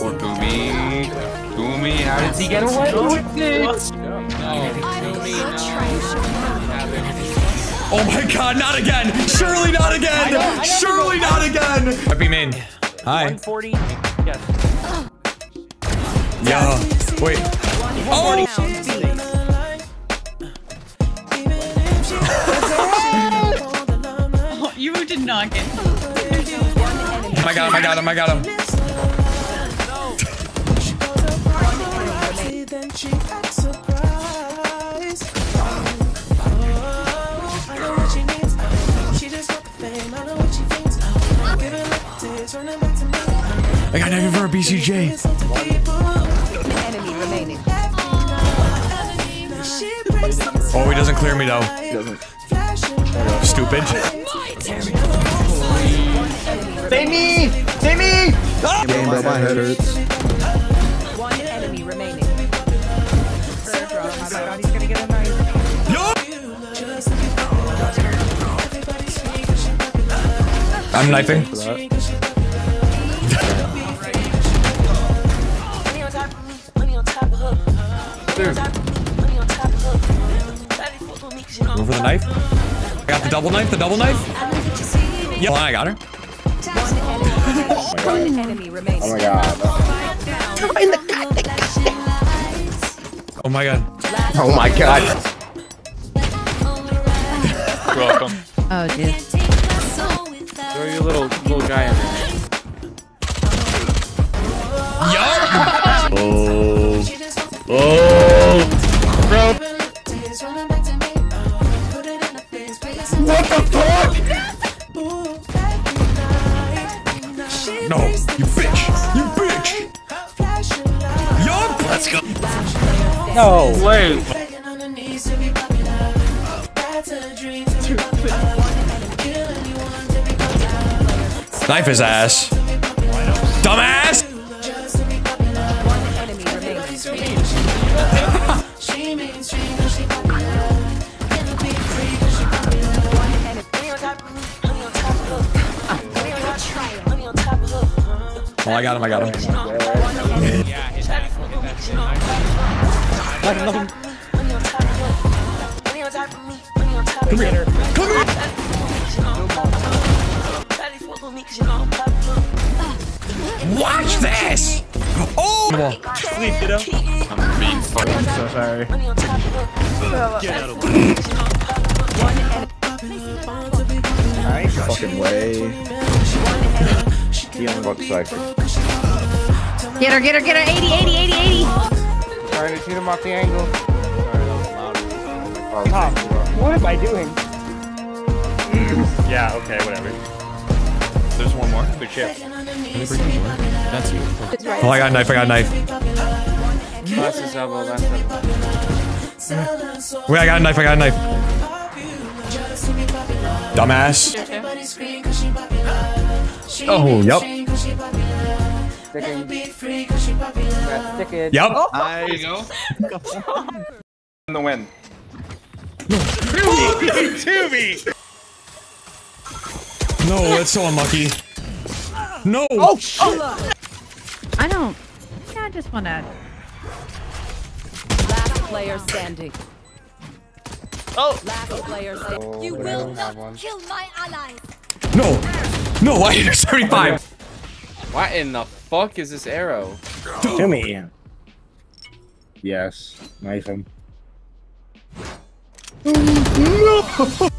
Or Goomy. Goomy, how did he get away with it? Oh my god, not again! Surely not again! Surely not again! Happy main. Hi. 140. Yes. Yeah. Wait. Oh! Oh, you did not get him. Oh my god, oh my god, oh my god. Oh my god. I got nothing for a BCJ. Oh, he doesn't clear me though. Stupid. Save me! Save me! Oh! Game, bro, my head hurts. One enemy remaining. I'm knifing. Go for the knife. I got the double knife, the double knife. Yeah, I got her. Oh my god. Oh my god. Oh my god. You're welcome. Oh, dude. Throw your little guy in there. Yo! Oh. Oh. Bro. What the fuck? No, you bitch. You bitch. Yo, let's go. No, wait. Knife his ass. Dumbass! Oh, I got him, I got him. Come here. Come here. Watch this! Oh! Sleep, you know? I'm being fucking so sorry. Get out of here. I ain't fucking way. He on the cypher. Get her, get her, get her. 80, 80, 80, 80. Sorry to shoot him off the angle. Sorry, that was loud. What am I doing? Yeah, okay, whatever. There's one more. Good shit. That's you. Oh, I got a knife. I got a knife. Wait, I got a knife. I got a knife. Dumbass. Oh, yep. Yep. Oh, there you go. In the wind. To me. No, that's so unlucky. No! Oh, oh. I just want to... Last player standing. Oh! Last player standing. Oh, you will not kill my allies! No! No, I hit 75! What in the fuck is this arrow? Kill me. Yes. Knife him. No!